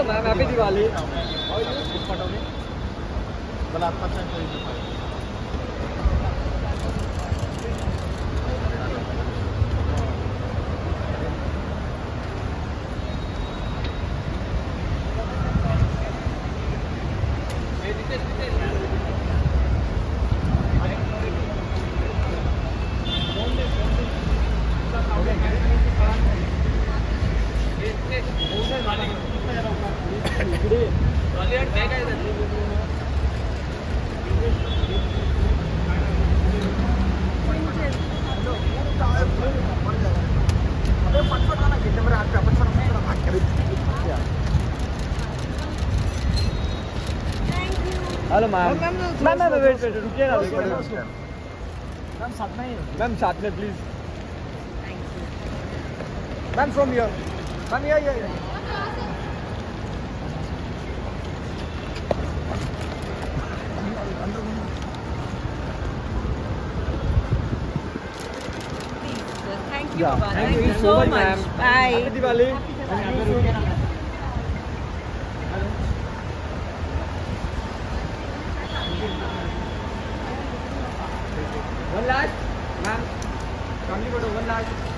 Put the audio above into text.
Ma'am, Shatna, please. Thank you. Ma'am, from here. Ma'am, here, here, here. Thank you, Baba. Thank you so much. Bye. Happy Diwali. Happy Diwali. One last, ma'am. Only but one last.